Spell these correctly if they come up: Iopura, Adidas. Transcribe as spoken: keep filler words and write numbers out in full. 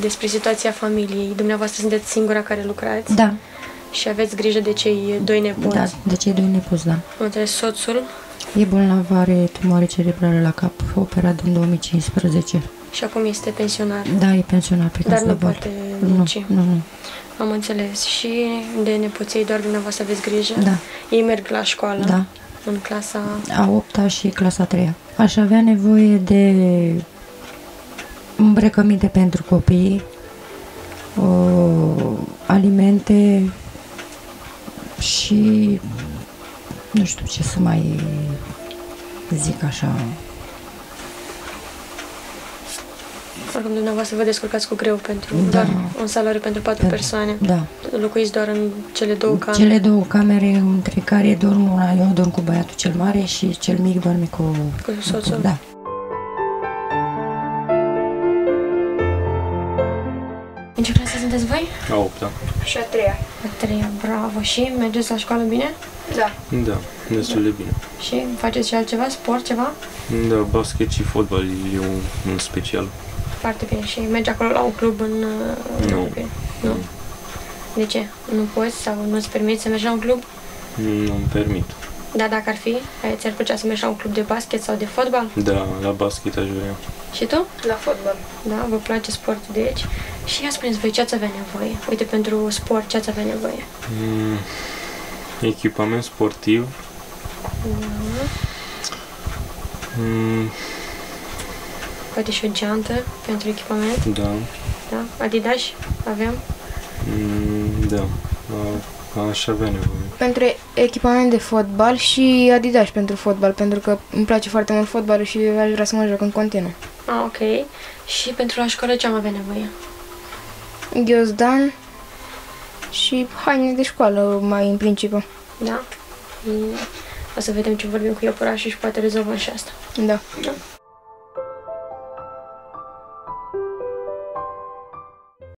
Despre situația familiei, dumneavoastră sunteți singura care lucrați? Da. Și aveți grijă de cei doi nepoți? Da, de cei doi nepoți, da. Între soțul? E bolnav, are tumoare cerebrală la cap, operat în două mii cincisprezece. Și acum este pensionar? Da, e pensionar pe casă de poate munci. Nu, nu, nu. Am înțeles. Și de nepoții doar dumneavoastră aveți grijă? Da. Ei merg la școală? Da. În clasa? A opta și clasa a treia. Aș avea nevoie de îmbrăcăminte pentru copii, o, alimente și nu știu ce să mai zic așa. Oricum, dumneavoastră vă descurcați cu greu pentru da. Doar un salariu pentru patru da. persoane. Da. Locuiți doar în cele două camere. Cele două camere, între care dorm una, eu dorm cu băiatul cel mare și cel mic dorme cu, cu soțul. Da. În ce clasă sunteți voi? A opta. Și a treia. A treia, bravo. Și mergeți la școală bine? Da. Da, destul de bine. Și faceți și altceva? Sport, ceva? Da, basket și fotbal e un, un special. Foarte bine. Și mergi acolo la un club în... Nu. Okay. Nu? Nu. De ce? Nu poți sau nu-ți permiți să mergi la un club? Nu-mi permit. Da, dacă ar fi, ți-ar plăcea să mergi la un club de basket sau de fotbal? Da, la basket aș vrea. Și tu? La fotbal. Da, vă place sportul de aici. Și ia spuneți voi, ce ați avea nevoie? Uite, pentru sport, ce ați avea nevoie? Mm, echipament sportiv. Da. Mm. Poate și o geantă pentru echipament? Da. Da? Adidas aveam? Mm, da. Aș avea nevoie. Pentru echipament de fotbal și Adidas pentru fotbal, pentru că îmi place foarte mult fotbalul și aș vrea să mă joc în continuu. Ah, ok. Și pentru la școală ce am avea nevoie? Ghiozdan și haine de școală, mai în principiu. Da. O să vedem ce vorbim cu Iopura și poate rezolvăm și asta. Da. Da.